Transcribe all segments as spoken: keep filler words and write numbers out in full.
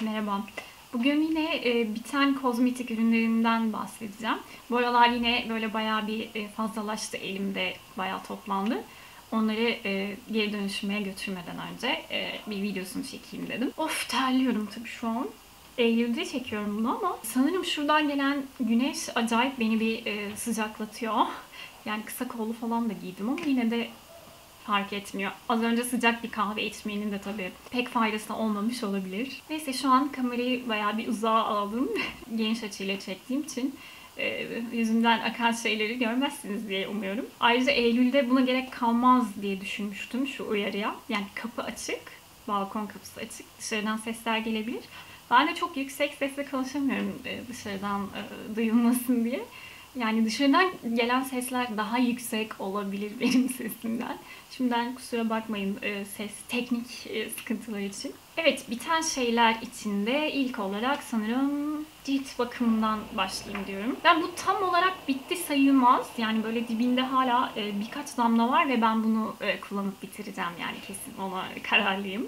Merhaba. Bugün yine e, biten kozmetik ürünlerinden bahsedeceğim. Bu aralar yine böyle bayağı bir e, fazlalaştı elimde, bayağı toplandı. Onları e, geri dönüşmeye götürmeden önce e, bir videosunu çekeyim dedim. Of, terliyorum tabii şu an. Eylül'de çekiyorum bunu ama sanırım şuradan gelen güneş acayip beni bir e, sıcaklatıyor. Yani kısa kollu falan da giydim ama yine de fark etmiyor. Az önce sıcak bir kahve içmenin de tabii pek faydası olmamış olabilir. Neyse, şu an kamerayı bayağı bir uzağa aldım. Geniş açıyla çektiğim için e, yüzümden akan şeyleri görmezsiniz diye umuyorum. Ayrıca Eylül'de buna gerek kalmaz diye düşünmüştüm şu uyarıya. Yani kapı açık, balkon kapısı açık, dışarıdan sesler gelebilir. Ben de çok yüksek sesle konuşamıyorum dışarıdan e, duyulmasın diye. Yani dışarıdan gelen sesler daha yüksek olabilir benim sesimden. Şimdiden kusura bakmayın e, ses teknik e, sıkıntılar için. Evet, biten şeyler içinde ilk olarak sanırım cilt bakımından başlayayım diyorum. Ben bu tam olarak bitti sayılmaz. Yani böyle dibinde hala e, birkaç damla var ve ben bunu e, kullanıp bitireceğim. Yani kesin ona kararlıyım.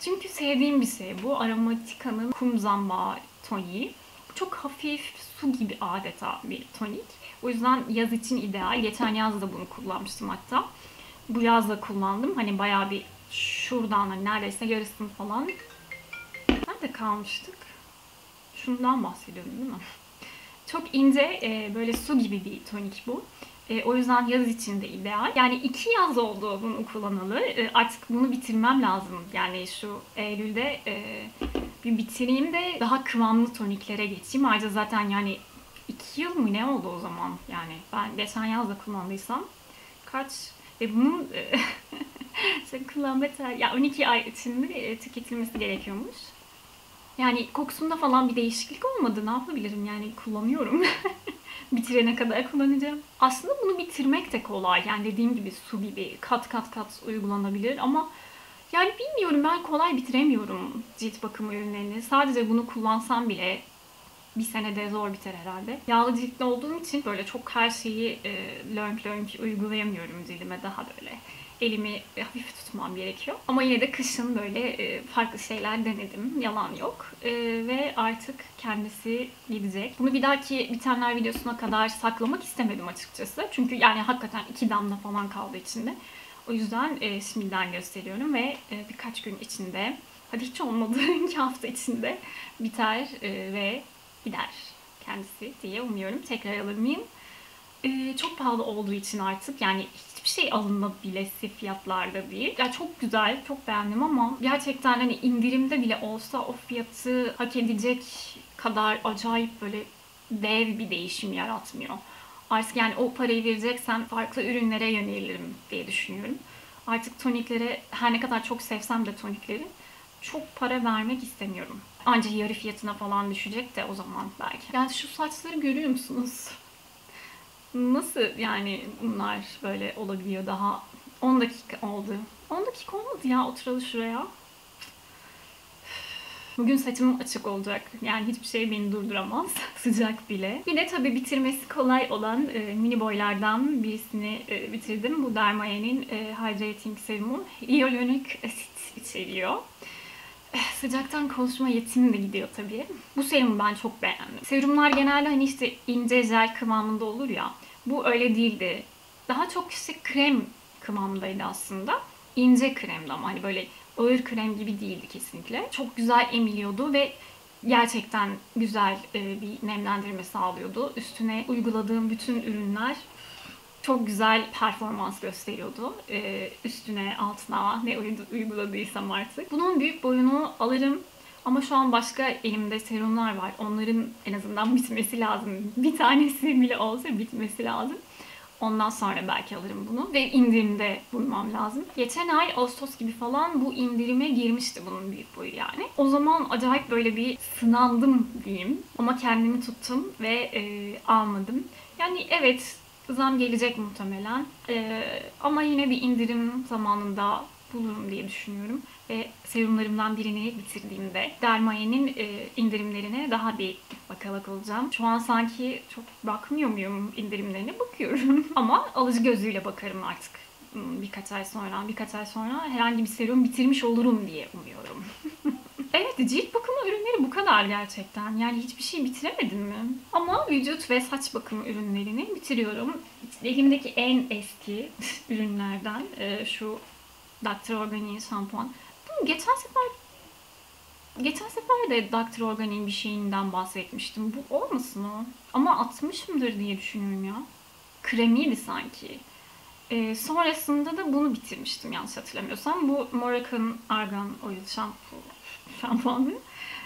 Çünkü sevdiğim bir şey bu. Aromatica'nın kum zambağı toniği. Çok hafif, su gibi adeta bir tonik. O yüzden yaz için ideal. Geçen yaz da bunu kullanmıştım hatta. Bu yaz da kullandım. Hani bayağı bir şuradan, hani neredeyse yarısını falan. Nerede kalmıştık? Şundan bahsediyorum değil mi? Çok ince, böyle su gibi bir tonik bu. E, o yüzden yaz için de ideal. Yani iki yaz oldu bunu kullanalı. E, artık bunu bitirmem lazım. Yani şu Eylül'de e, bir bitireyim de daha kıvamlı toniklere geçeyim. Ayrıca zaten yani iki yıl mı ne oldu o zaman? Yani ben geçen yaz da kullandıysam kaç? Ve bunun e, kullanma tarihi, ya on iki ay içinde tüketilmesi gerekiyormuş. Yani kokusunda falan bir değişiklik olmadı. Ne yapabilirim? Yani kullanıyorum. Bitirene kadar kullanacağım. Aslında bunu bitirmek de kolay. Yani dediğim gibi su gibi kat kat kat uygulanabilir ama yani bilmiyorum, ben kolay bitiremiyorum cilt bakımı ürünlerini. Sadece bunu kullansam bile bir senede zor biter herhalde. Yağlı ciltli olduğum için böyle çok her şeyi e, lönk lönk uygulayamıyorum cildime. Daha böyle elimi hafif tutmam gerekiyor. Ama yine de kışın böyle farklı şeyler denedim. Yalan yok. Ve artık kendisi gidecek. Bunu bir dahaki bitenler videosuna kadar saklamak istemedim açıkçası. Çünkü yani hakikaten iki damla falan kaldı içinde. O yüzden şimdiden gösteriyorum ve birkaç gün içinde, hadi hiç olmadı iki hafta içinde biter ve gider kendisi diye umuyorum. Tekrar alır mıyım? Ee, çok pahalı olduğu için artık yani hiçbir şey alınabilesi fiyatlarda değil. Ya çok güzel, çok beğendim ama gerçekten hani indirimde bile olsa o fiyatı hak edecek kadar acayip böyle dev bir değişim yaratmıyor. Artık yani o parayı vereceksem farklı ürünlere yönelirim diye düşünüyorum. Artık toniklere, her ne kadar çok sevsem de tonikleri, çok para vermek istemiyorum. Ancak yarı fiyatına falan düşecek de o zaman belki. Yani şu saçları görüyor musunuz? Nasıl yani bunlar böyle olabiliyor? Daha on dakika oldu. on dakika olmadı ya oturalı şuraya. Bugün saçım açık olacak. Yani hiçbir şey beni durduramaz. Sıcak bile. Bir de tabii bitirmesi kolay olan e, mini boylardan birisini e, bitirdim. Bu Derma E'nin e, Hydrating Serumu Hyaluronik Asit içeriyor. Sıcaktan konuşma yetim de gidiyor tabii. Bu serumu ben çok beğendim. Serumlar genelde hani işte ince jel kıvamında olur ya. Bu öyle değildi. Daha çok işte krem kıvamındaydı aslında. İnce kremdi ama hani böyle ağır krem gibi değildi kesinlikle. Çok güzel emiliyordu ve gerçekten güzel bir nemlendirme sağlıyordu. Üstüne uyguladığım bütün ürünler çok güzel performans gösteriyordu. Ee, üstüne, altına ne uyguladıysam artık. Bunun büyük boyunu alırım ama şu an başka elimde serumlar var. Onların en azından bitmesi lazım. Bir tanesi bile olsa bitmesi lazım. Ondan sonra belki alırım bunu ve indirimde bulmam lazım. Geçen ay Ağustos gibi falan bu indirime girmişti bunun büyük boyu yani. O zaman acayip böyle bir sınandım diyeyim ama kendimi tuttum ve e, almadım. Yani evet, zam gelecek muhtemelen ee, ama yine bir indirim zamanında bulurum diye düşünüyorum. Ve serumlarımdan birini bitirdiğimde Dermaye'nin e, indirimlerine daha bir bakalak olacağım. Şu an sanki çok bakmıyor muyum indirimlerine? Bakıyorum ama alıcı gözüyle bakarım artık. Birkaç ay sonra, birkaç ay sonra herhangi bir serum bitirmiş olurum diye umuyorum. Evet, Neydi, cilt bakımı ürünleri bu kadar gerçekten. Yani hiçbir şey bitiremedim mi? Ama vücut ve saç bakımı ürünlerini bitiriyorum. Elimdeki en eski ürünlerden şu doktor Organic şampuan. Bunu geçen sefer geçen sefer de doktor Organic bir şeyinden bahsetmiştim. Bu olmasın o. Ama atmışımdır diye düşünüyorum ya. Kremiydi sanki. Ee, sonrasında da bunu bitirmiştim yanlış hatırlamıyorsam. Bu Moroccan Argan Oil şampu, şampuanı.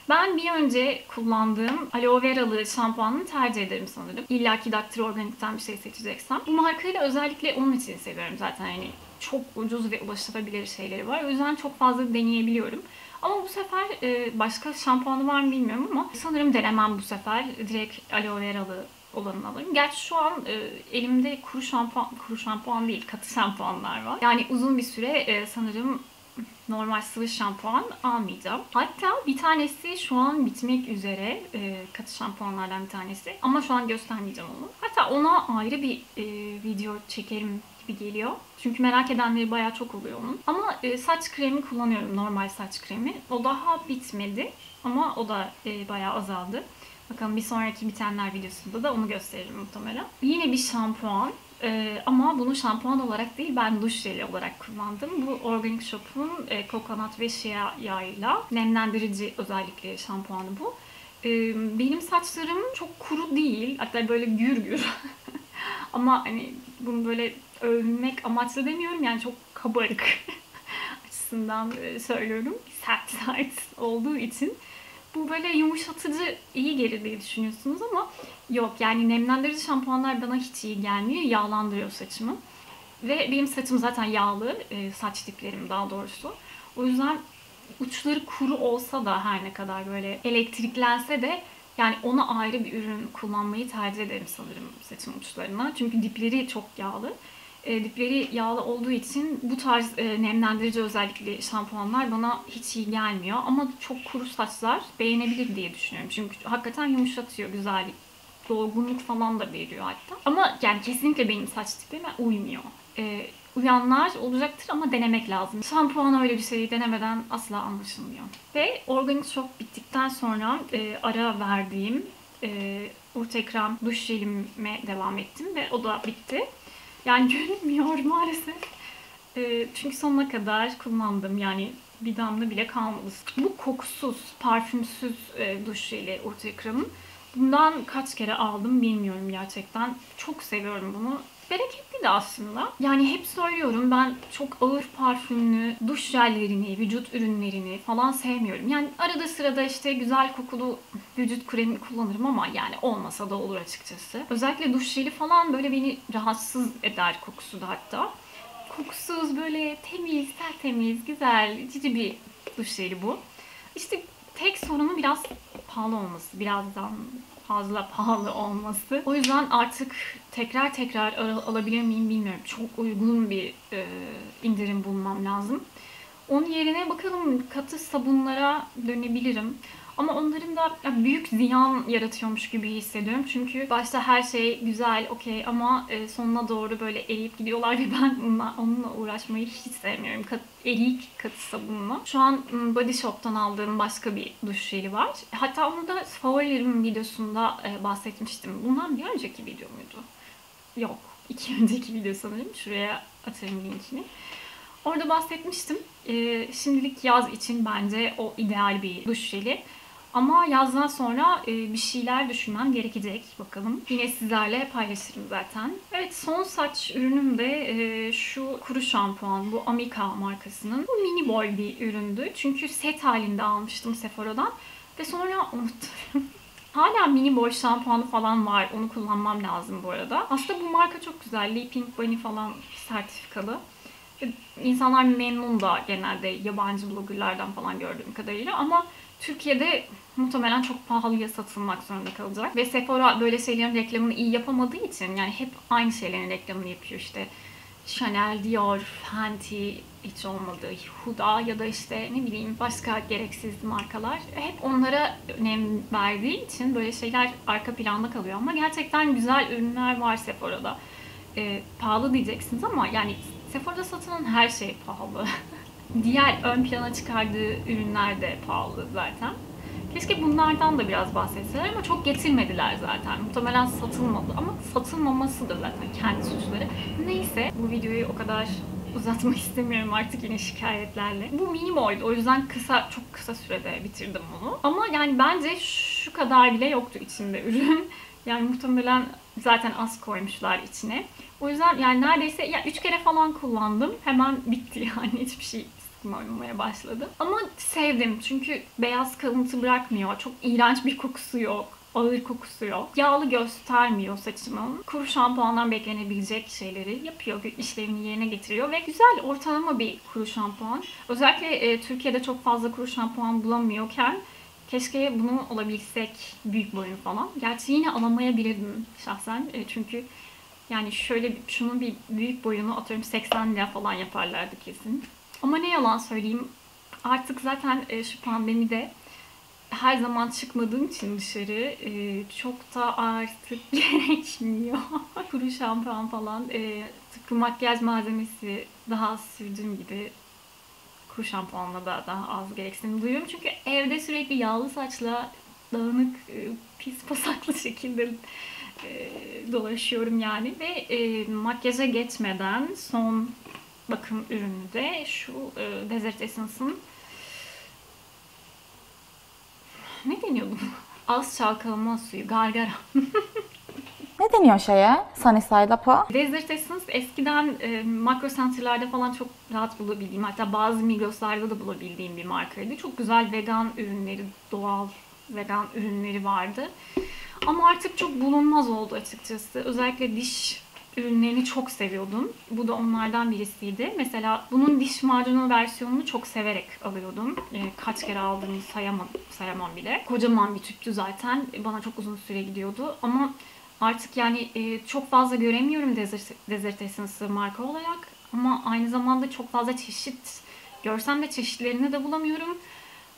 Ben bir önce kullandığım aloe veralı şampuanını tercih ederim sanırım. İlla ki doktor Organic'ten bir şey seçeceksem. Bu markayı da özellikle onun için seviyorum zaten. Yani çok ucuz ve ulaşılabilir şeyleri var. O yüzden çok fazla deneyebiliyorum. Ama bu sefer e, başka şampuanı var mı bilmiyorum ama sanırım denemem bu sefer. Direkt aloe veralı olanını alırım. Gerçi şu an e, elimde kuru şampuan, kuru şampuan değil, katı şampuanlar var. Yani uzun bir süre e, sanırım normal sıvı şampuan almayacağım. Hatta bir tanesi şu an bitmek üzere, e, katı şampuanlardan bir tanesi. Ama şu an göstermeyeceğim onu. Hatta ona ayrı bir e, video çekerim gibi geliyor. Çünkü merak edenleri bayağı çok oluyor onun. Ama e, saç kremi kullanıyorum, normal saç kremi. O daha bitmedi ama o da e, bayağı azaldı. Bakalım bir sonraki bitenler videosunda da onu gösteririm muhtemelen. Yine bir şampuan ee, ama bunu şampuan olarak değil, ben duş jeli olarak kullandım. Bu Organic Shop'un e, kokonat ve şia yağıyla nemlendirici özellikli şampuanı bu. Ee, benim saçlarım çok kuru değil, hatta böyle gür gür. Ama hani bunu böyle övmek amaçlı demiyorum, yani çok kabarık açısından söylüyorum. Sert sert olduğu için. Bu böyle yumuşatıcı iyi gelir diye düşünüyorsunuz ama yok, yani nemlendirici şampuanlar bana hiç iyi gelmiyor. Yağlandırıyor saçımı. Ve benim saçım zaten yağlı, saç diplerim daha doğrusu. O yüzden uçları kuru olsa da, her ne kadar böyle elektriklense de, yani ona ayrı bir ürün kullanmayı tercih ederim sanırım saçım uçlarına. Çünkü dipleri çok yağlı. Dipleri yağlı olduğu için bu tarz nemlendirici özellikli şampuanlar bana hiç iyi gelmiyor. Ama çok kuru saçlar beğenebilir diye düşünüyorum. Çünkü hakikaten yumuşatıyor, güzel, dolgunluk falan da veriyor hatta. Ama yani kesinlikle benim saç tipime uymuyor. E, uyanlar olacaktır ama denemek lazım. Şampuan öyle bir şeyi denemeden asla anlaşılmıyor. Ve Organic Shop bittikten sonra e, ara verdiğim e, Urtekram duş jelime devam ettim ve o da bitti. Yani görünmüyor maalesef. E, çünkü sonuna kadar kullandım. Yani bir damla bile kalmadı. Bu kokusuz, parfümsüz e, duş jeli Urtekram'ın. Bundan kaç kere aldım bilmiyorum gerçekten. Çok seviyorum bunu. Bereketli de aslında. Yani hep söylüyorum, ben çok ağır parfümlü duş jellerini, vücut ürünlerini falan sevmiyorum. Yani arada sırada işte güzel kokulu vücut kremi kullanırım ama yani olmasa da olur açıkçası. Özellikle duş jeli falan böyle beni rahatsız eder, kokusu da hatta. Kokusuz, böyle temiz, tertemiz, güzel, cici bir duş jeli bu. İşte tek sorunu biraz pahalı olması. Birazdan fazla pahalı olması. O yüzden artık tekrar tekrar alabilir miyim bilmiyorum. Çok uygun bir e, indirim bulmam lazım. Onun yerine bakalım katı sabunlara dönebilirim. Ama onların da büyük ziyan yaratıyormuş gibi hissediyorum. Çünkü başta her şey güzel, okey, ama sonuna doğru böyle eriyip gidiyorlar ve ben onunla uğraşmayı hiç sevmiyorum. Kat, eriyik katı sabunla. Şu an Body Shop'tan aldığım başka bir duş jeli var. Hatta onu da favorilerim videosunda bahsetmiştim. Bundan bir önceki video muydu? Yok. İki önceki video sanırım. Şuraya atarım linkini. Orada bahsetmiştim. Şimdilik yaz için bence o ideal bir duş jeli. Ama yazdan sonra bir şeyler düşünmem gerekecek. Bakalım. Yine sizlerle paylaşırım zaten. Evet, son saç ürünüm de şu kuru şampuan. Bu Amika markasının. Bu mini boy bir üründü. Çünkü set halinde almıştım Sephora'dan. Ve sonra unuttum. Hala mini boy şampuanı falan var. Onu kullanmam lazım bu arada. Aslında bu marka çok güzel. Leaping Bunny falan sertifikalı. İnsanlar memnun da genelde, yabancı bloggerlardan falan gördüğüm kadarıyla, ama Türkiye'de muhtemelen çok pahalıya satılmak zorunda kalacak. Ve Sephora böyle şeylerin reklamını iyi yapamadığı için, yani hep aynı şeylerin reklamını yapıyor işte. Chanel, Dior, Fenty, hiç olmadı Huda ya da işte ne bileyim başka gereksiz markalar. Hep onlara önem verdiği için böyle şeyler arka planda kalıyor ama gerçekten güzel ürünler var Sephora'da. E, pahalı diyeceksiniz ama yani Sephora'da satılan her şey pahalı. diğer ön plana çıkardığı ürünler de pahalı zaten. Keşke bunlardan da biraz bahsetseler ama çok getirmediler zaten. Muhtemelen satılmadı ama satılmaması da zaten kendi suçları. Neyse, bu videoyu o kadar uzatmak istemiyorum artık yine şikayetlerle. Bu mini boydu. O yüzden kısa, çok kısa sürede bitirdim onu. Ama yani bence şu kadar bile yoktu içinde ürün. Yani muhtemelen zaten az koymuşlar içine. O yüzden yani neredeyse ya üç kere falan kullandım. Hemen bitti yani. Hiçbir şey sıkmamaya başladı. Ama sevdim. Çünkü beyaz kalıntı bırakmıyor. Çok iğrenç bir kokusu yok. Ağır kokusu yok. Yağlı göstermiyor saçımı. Kuru şampuandan beklenebilecek şeyleri yapıyor. İşlevini yerine getiriyor ve güzel, ortalama bir kuru şampuan. Özellikle e, Türkiye'de çok fazla kuru şampuan bulamıyorken keşke bunu olabilsek, büyük boyun falan. Gerçi yine alamayabilirdim şahsen. E, çünkü yani şöyle şunun bir büyük boyunu atıyorum seksen lira falan yaparlardı kesin. Ama ne yalan söyleyeyim, artık zaten e, şu pandemide her zaman çıkmadığım için dışarı e, çok da artık gerekmiyor. Kuru şampuan falan, e, tıpkı makyaj malzemesi daha az sürdüğüm gibi kuru şampuanla da daha az gereksinim duyuyorum. Çünkü evde sürekli yağlı saçla dağınık, e, pis pasaklı şekilde e, dolaşıyorum yani. Ve e, makyaja geçmeden son bakım ürünü de şu e, Desert Essence'ın ne deniyor bu? Az çalkalama suyu, gargara. Ne deniyor şeye? Sunny Lap'a? Desert Essence eskiden e, makro center'larda falan çok rahat bulabildiğim, hatta bazı Migros'larda da bulabildiğim bir markaydı. Çok güzel vegan ürünleri, doğal vegan ürünleri vardı. Ama artık çok bulunmaz oldu açıkçası. Özellikle diş ürünlerini çok seviyordum. Bu da onlardan birisiydi. Mesela bunun diş macunu versiyonunu çok severek alıyordum. E, kaç kere aldığımı sayamam, sayamam bile. Kocaman bir tüptü zaten. E, bana çok uzun süre gidiyordu. Ama artık yani e, çok fazla göremiyorum Desert, Desert Essence'ı marka olarak. Ama aynı zamanda çok fazla çeşit görsem de çeşitlerini de bulamıyorum.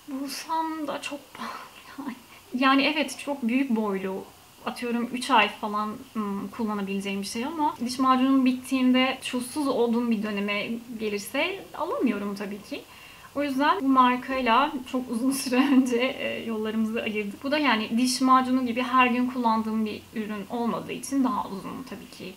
Bulsam da çok pahalı. Yani evet, çok büyük boylu. Atıyorum üç ay falan hmm, kullanabileceğim bir şey ama diş macunum bittiğinde çulsuz olduğum bir döneme gelirse alamıyorum tabii ki. O yüzden bu markayla çok uzun süre önce e, yollarımızı ayırdık. Bu da yani diş macunu gibi her gün kullandığım bir ürün olmadığı için daha uzun tabii ki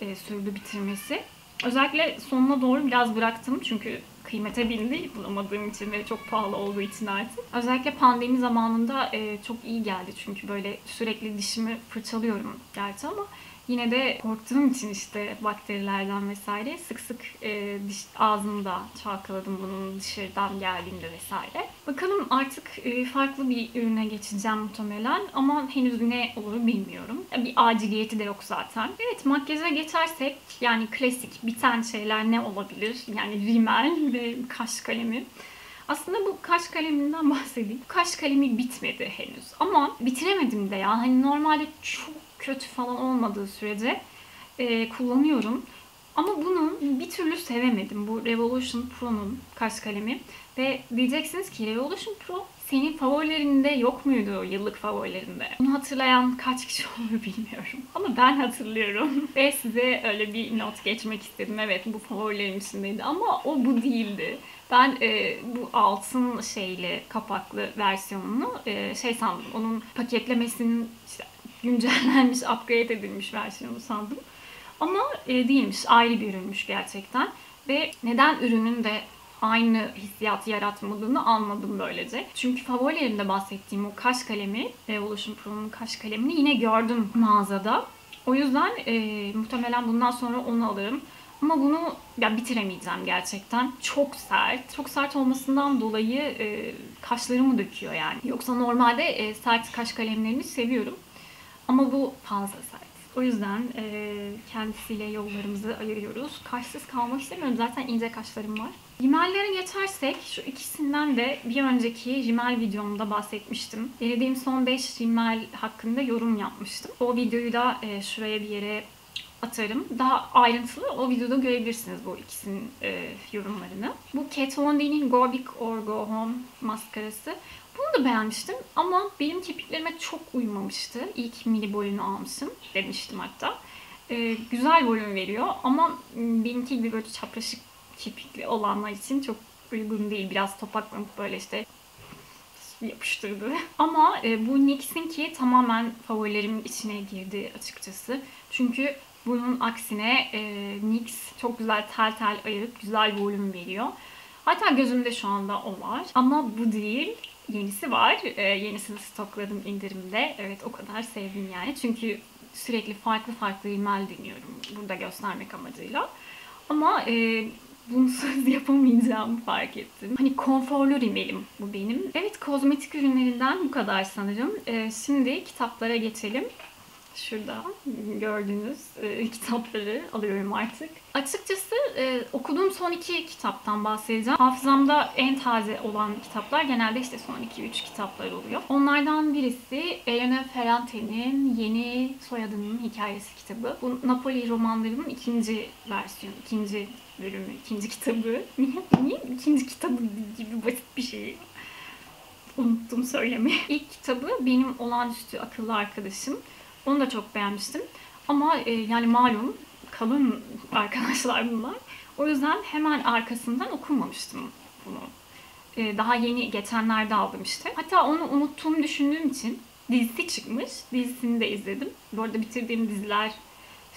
e, sürdü bitirmesi. Özellikle sonuna doğru biraz bıraktım çünkü kıymete bindi bulamadığım için ve çok pahalı olduğu için artık. Özellikle pandemi zamanında e, çok iyi geldi çünkü böyle sürekli dişimi fırçalıyorum gerçi ama yine de korktuğum için işte bakterilerden vesaire sık sık e, diş, ağzımda çalkaladım bunun dışarıdan geldiğimde vesaire. Bakalım artık e, farklı bir ürüne geçeceğim muhtemelen ama henüz ne olur bilmiyorum. Bir aciliyeti de yok zaten. Evet, makyaja geçersek yani klasik biten şeyler ne olabilir? Yani rimel ve kaş kalemi. Aslında bu kaş kaleminden bahsedeyim. Bu kaş kalemi bitmedi henüz ama bitiremedim de ya. Hani normalde çok kötü falan olmadığı sürece e, kullanıyorum. Ama bunu bir türlü sevemedim. Bu Revolution Pro'nun kaş kalemi. Ve diyeceksiniz ki Revolution Pro senin favorilerinde yok muydu, yıllık favorilerinde? Bunu hatırlayan kaç kişi olur bilmiyorum. Ama ben hatırlıyorum. Ve size öyle bir not geçmek istedim. Evet, bu favorilerim içindeydi ama o bu değildi. Ben e, bu altın şeyli kapaklı versiyonunu e, şey sandım. Onun paketlemesinin işte güncellenmiş, upgrade edilmiş versiyonu sandım. Ama e, değilmiş. Ayrı bir ürünmüş gerçekten. Ve neden ürünün de aynı hissiyatı yaratmadığını anladım böylece. Çünkü favorilerimde bahsettiğim o kaş kalemi, Revolution Pro'nun kaş kalemini yine gördüm mağazada. O yüzden e, muhtemelen bundan sonra onu alırım. Ama bunu ya bitiremeyeceğim gerçekten. Çok sert. Çok sert olmasından dolayı e, kaşlarımı döküyor yani. Yoksa normalde e, sert kaş kalemlerini seviyorum. Ama bu fazla sert. O yüzden e, kendisiyle yollarımızı ayırıyoruz. Kaşsız kalmak istemiyorum. Zaten ince kaşlarım var. Rimellere geçersek şu ikisinden de bir önceki rimel videomda bahsetmiştim. Denediğim son beş rimel hakkında yorum yapmıştım. O videoyu da e, şuraya bir yere atarım. Daha ayrıntılı o videoda görebilirsiniz bu ikisinin e, yorumlarını. Bu Kat Von D'nin Go Big or Go Home maskarası. Bunu da beğenmiştim ama benim kirpiklerime çok uymamıştı. İlk mini boyunu almışım demiştim hatta. E, güzel boyun veriyor ama benimki gibi böyle çapraşık kirpikli olanlar için çok uygun değil. Biraz topaklanıp böyle işte yapıştırdı. Ama e, bu N Y X'inki tamamen favorilerim içine girdi açıkçası. Çünkü bunun aksine e, N Y X çok güzel tel tel ayırıp güzel volüm veriyor. Hatta gözümde şu anda o var. Ama bu değil. Yenisi var. E, yenisini stokladım indirimde. Evet, o kadar sevdim yani. Çünkü sürekli farklı farklı rimel deniyorum. Burada göstermek amacıyla. Ama e, bunsuz yapamayacağımı fark ettim. Hani konforlu rimelim bu benim. Evet, kozmetik ürünlerinden bu kadar sanırım. E, şimdi kitaplara geçelim. Şurada gördüğünüz e, kitapları alıyorum artık. Açıkçası e, okuduğum son iki kitaptan bahsedeceğim. Hafızamda en taze olan kitaplar genelde işte son iki üç kitaplar oluyor. Onlardan birisi Elena Ferrante'nin Yeni Soyadının Hikayesi kitabı. Bu Napoli romanlarının ikinci versiyonu, ikinci bölümü, ikinci kitabı. Niye? Niye? İkinci kitabı gibi basit bir şey. Unuttum söylemeyi. İlk kitabı benim olağanüstü akıllı arkadaşım. Onu da çok beğenmiştim. Ama e, yani malum kalın arkadaşlar bunlar. O yüzden hemen arkasından okumamıştım bunu. E, daha yeni geçenlerde aldım işte. Hatta onu unuttuğumu düşündüğüm için dizisi çıkmış. Dizisini de izledim. Bu arada bitirdiğim diziler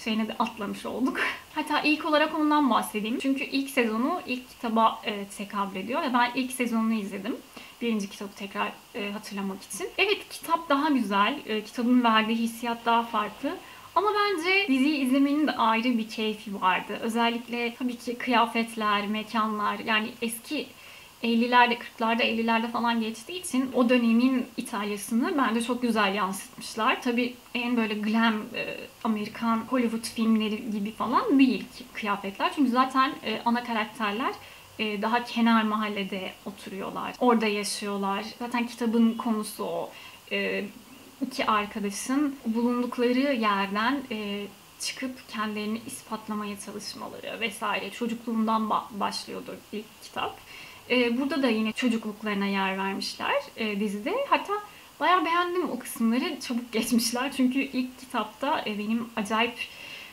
şeyine de atlamış olduk. Hatta ilk olarak ondan bahsedeyim. Çünkü ilk sezonu ilk kitaba e, tekabül ediyor. Ve ben ilk sezonunu izledim. Birinci kitabı tekrar e, hatırlamak için. Evet, kitap daha güzel. E, kitabın verdiği hissiyat daha farklı. Ama bence diziyi izlemenin de ayrı bir keyfi vardı. Özellikle tabii ki kıyafetler, mekanlar. Yani eski ellilerde, kırklarda, ellilerde falan geçtiği için o dönemin İtalya'sını bence çok güzel yansıtmışlar. Tabii en böyle glam e, Amerikan Hollywood filmleri gibi falan değil kıyafetler. Çünkü zaten e, ana karakterler daha kenar mahallede oturuyorlar. Orada yaşıyorlar. Zaten kitabın konusu o. İki arkadaşın bulundukları yerden çıkıp kendilerini ispatlamaya çalışmaları vesaire. Çocukluğundan başlıyordur ilk kitap. Burada da yine çocukluklarına yer vermişler dizide. Hatta bayağı beğendim o kısımları. Çabuk geçmişler. Çünkü ilk kitapta benim acayip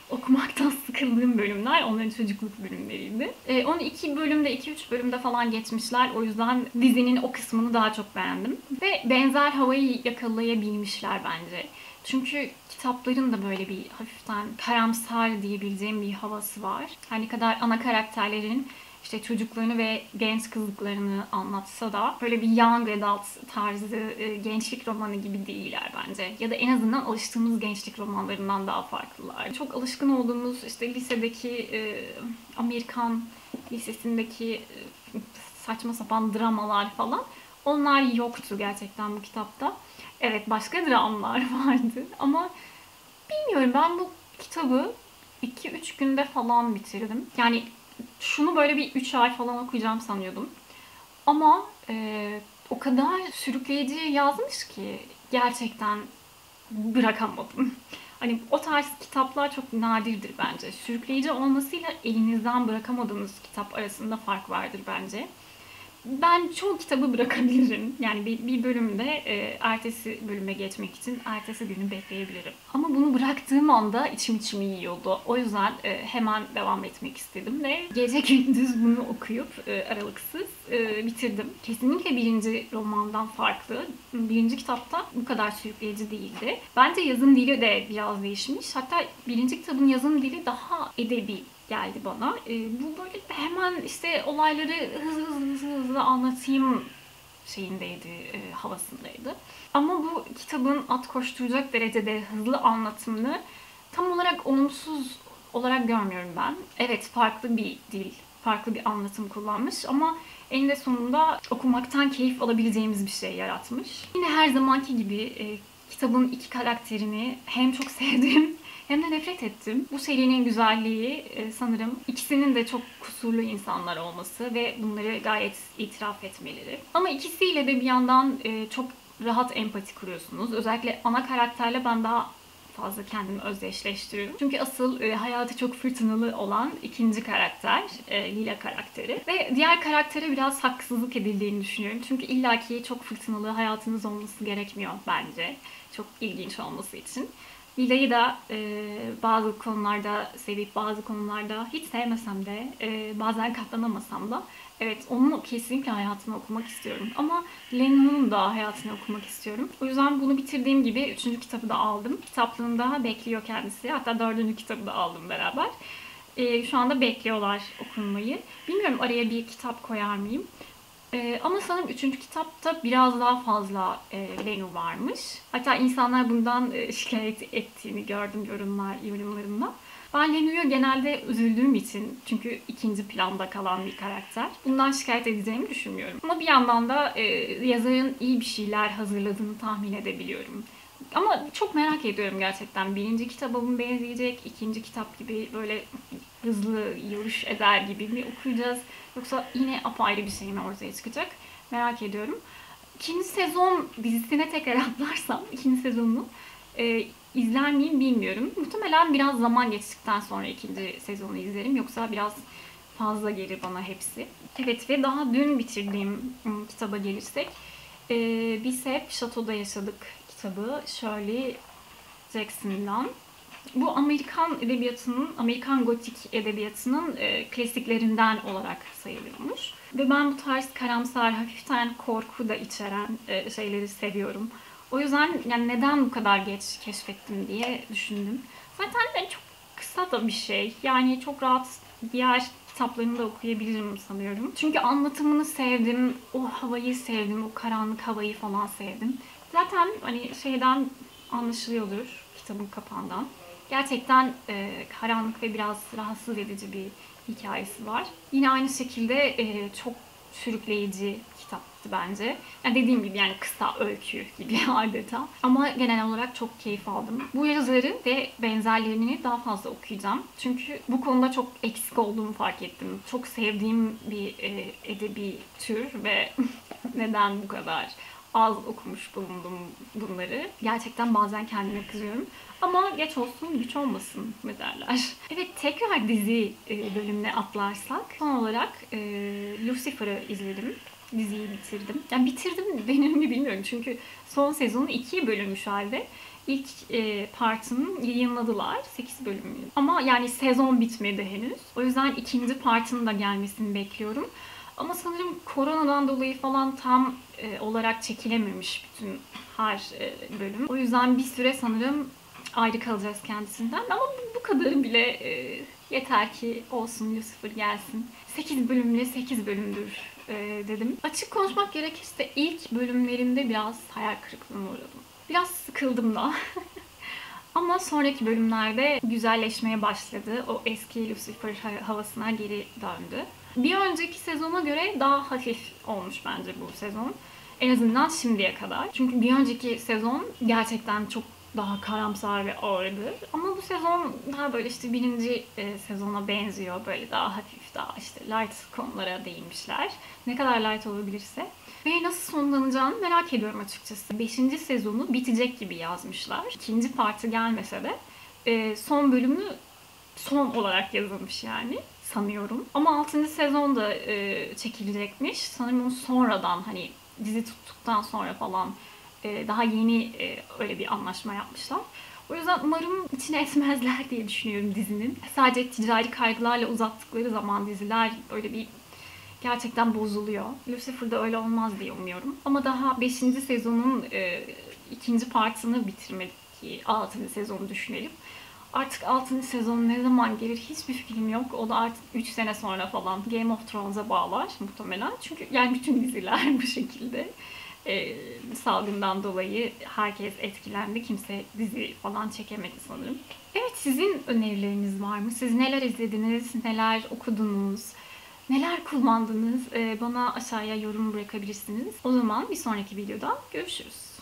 okumaktan sıkıldığım bölümler onların çocukluk bölümleriydi. E, onu iki bölümde, iki üç bölümde falan geçmişler. O yüzden dizinin o kısmını daha çok beğendim. Ve benzer havayı yakalayabilmişler bence. Çünkü kitapların da böyle bir hafiften karamsar diyebileceğim bir havası var. Her ne kadar ana karakterlerin işte çocuklarını ve genç kızlıklarını anlatsa da böyle bir young adult tarzı e, gençlik romanı gibi değiller bence. Ya da en azından alıştığımız gençlik romanlarından daha farklılar. Çok alışkın olduğumuz işte lisedeki e, Amerikan lisesindeki e, saçma sapan dramalar falan, onlar yoktu gerçekten bu kitapta. Evet, başka dramlar vardı ama bilmiyorum, ben bu kitabı iki üç günde falan bitirdim. Yani şunu böyle bir üç ay falan okuyacağım sanıyordum. Ama e, o kadar sürükleyici yazmış ki gerçekten bırakamadım. Hani o tarz kitaplar çok nadirdir bence. Sürükleyici olmasıyla elinizden bırakamadığınız kitap arasında fark vardır bence. Ben çoğu kitabı bırakabilirim. Yani bir, bir bölümde e, ertesi bölüme geçmek için ertesi günü bekleyebilirim. Ama bunu bıraktığım anda içim içimi yiyordu. O yüzden e, hemen devam etmek istedim ve gece gündüz bunu okuyup e, aralıksız e, bitirdim. Kesinlikle birinci romandan farklı. Birinci kitapta bu kadar sürükleyici değildi. Bence yazım dili de biraz değişmiş. Hatta birinci kitabın yazım dili daha edebi geldi bana. E, bu böyle hemen işte olayları hızlı hızlı hızlı hızlı anlatayım şeyindeydi, e, havasındaydı. Ama bu kitabın at koşturacak derecede hızlı anlatımını tam olarak olumsuz olarak görmüyorum ben. Evet, farklı bir dil, farklı bir anlatım kullanmış ama eninde sonunda okumaktan keyif alabileceğimiz bir şey yaratmış. Yine her zamanki gibi e, kitabın iki karakterini hem çok sevdim hem de nefret ettim. Bu serinin güzelliği sanırım ikisinin de çok kusurlu insanlar olması ve bunları gayet itiraf etmeleri. Ama ikisiyle de bir yandan çok rahat empati kuruyorsunuz. Özellikle ana karakterle ben daha fazla kendimi özdeşleştiriyorum. Çünkü asıl e, hayatı çok fırtınalı olan ikinci karakter, e, Lila karakteri. Ve diğer karaktere biraz haksızlık edildiğini düşünüyorum. Çünkü illaki çok fırtınalı hayatınız olması gerekmiyor bence. Çok ilginç olması için. Lila'yı da e, bazı konularda sevip bazı konularda hiç sevmesem de e, bazen katlanamasam da Evet, onu kesinlikle hayatımı okumak istiyorum. Ama Lena'nın da hayatını okumak istiyorum. O yüzden bunu bitirdiğim gibi üçüncü kitabı da aldım. Kitaplığım daha bekliyor kendisi. Hatta dördüncü kitabı da aldım beraber. Ee, şu anda bekliyorlar okunmayı. Bilmiyorum araya bir kitap koyar mıyım? Ee, ama sanırım üçüncü kitapta biraz daha fazla e, Lenu varmış. Hatta insanlar bundan e, şikayet ettiğini gördüm yorumlar, yorumlarımda. Ben Lenu'ya genelde üzüldüğüm için, çünkü ikinci planda kalan bir karakter, bundan şikayet edeceğimi düşünmüyorum. Ama bir yandan da e, yazarın iyi bir şeyler hazırladığını tahmin edebiliyorum. Ama çok merak ediyorum gerçekten. Birinci kitaba mı benzeyecek, ikinci kitap gibi böyle hızlı yoruş eder gibi mi okuyacağız? Yoksa yine apayrı bir şey mi ortaya çıkacak? Merak ediyorum. İkinci sezon dizisine tekrar atlarsam, ikinci sezonunu e, izler miyim bilmiyorum. Muhtemelen biraz zaman geçtikten sonra ikinci sezonu izlerim. Yoksa biraz fazla gelir bana hepsi. Evet ve daha dün bitirdiğim kitaba gelirsek, e, Biz hep Şato'da yaşadık kitabı Shirley Jackson'dan. Bu Amerikan edebiyatının, Amerikan gotik edebiyatının e, klasiklerinden olarak sayılıyormuş. Ve ben bu tarz karamsar, hafiften korku da içeren e, şeyleri seviyorum. O yüzden yani neden bu kadar geç keşfettim diye düşündüm. Zaten yani çok kısa da bir şey. Yani çok rahat diğer kitaplarını da okuyabilirim sanıyorum. Çünkü anlatımını sevdim, o havayı sevdim, o karanlık havayı falan sevdim. Zaten hani şeyden anlaşılıyordur, kitabın kapağından. Gerçekten e, karanlık ve biraz rahatsız edici bir hikayesi var. Yine aynı şekilde e, çok sürükleyici kitaptı bence. Yani dediğim gibi yani kısa öykü gibi adeta. Ama genel olarak çok keyif aldım. Bu yazarı ve benzerlerini daha fazla okuyacağım. Çünkü bu konuda çok eksik olduğumu fark ettim. Çok sevdiğim bir e, edebi tür ve neden bu kadar az okumuş bulundum bunları. Gerçekten bazen kendime kızıyorum. Ama geç olsun, güç olmasın mı derler. Evet, tekrar dizi bölümüne atlarsak. Son olarak e, Lucifer'ı izledim. Diziyi bitirdim. Yani bitirdim denir mi bilmiyorum. Çünkü son sezonu ikiye bölünmüş halde. İlk e, partını yayınladılar. sekiz bölüm. Ama yani sezon bitmedi henüz. O yüzden ikinci partının da gelmesini bekliyorum. Ama sanırım koronadan dolayı falan tam e, olarak çekilememiş bütün her e, bölüm. O yüzden bir süre sanırım ayrı kalacağız kendisinden. Ama bu, bu kadarı bile e, yeter ki olsun, Lucifer gelsin. sekiz bölümle sekiz bölümdür e, dedim. Açık konuşmak gerekirse ilk bölümlerimde biraz hayal kırıklığına uğradım. Biraz sıkıldım da. Ama sonraki bölümlerde güzelleşmeye başladı. O eski Lucifer havasına geri döndü. Bir önceki sezona göre daha hafif olmuş bence bu sezon. En azından şimdiye kadar. Çünkü bir önceki sezon gerçekten çok daha karamsar ve ağırdı. Ama bu sezon daha böyle işte birinci e, sezona benziyor. Böyle daha hafif, daha işte light konulara değinmişler. Ne kadar light olabilirse. Ve nasıl sonlanacağını merak ediyorum açıkçası. Beşinci sezonu bitecek gibi yazmışlar. İkinci parti gelmese de e, son bölümü son olarak yazılmış yani. Sanıyorum. Ama altıncı sezon da e, çekilecekmiş. Sanırım onu sonradan hani dizi tuttuktan sonra falan e, daha yeni e, öyle bir anlaşma yapmışlar. O yüzden umarım içine etmezler diye düşünüyorum dizinin. Sadece ticari kaygılarla uzattıkları zaman diziler böyle bir gerçekten bozuluyor. Lucifer'da öyle olmaz diye umuyorum. Ama daha beşinci sezonun e, ikinci partını bitirmedik ki altıncı sezonu düşünelim. Artık altıncı sezon ne zaman gelir hiçbir fikrim yok. O da artık üç sene sonra falan Game of Thrones'a bağlar muhtemelen. Çünkü yani bütün diziler bu şekilde. Ee, salgından dolayı herkes etkilendi. Kimse dizi falan çekemedi sanırım. Evet, sizin önerileriniz var mı? Siz neler izlediniz, neler okudunuz, neler kullandınız? Ee, bana aşağıya yorum bırakabilirsiniz. O zaman bir sonraki videoda görüşürüz.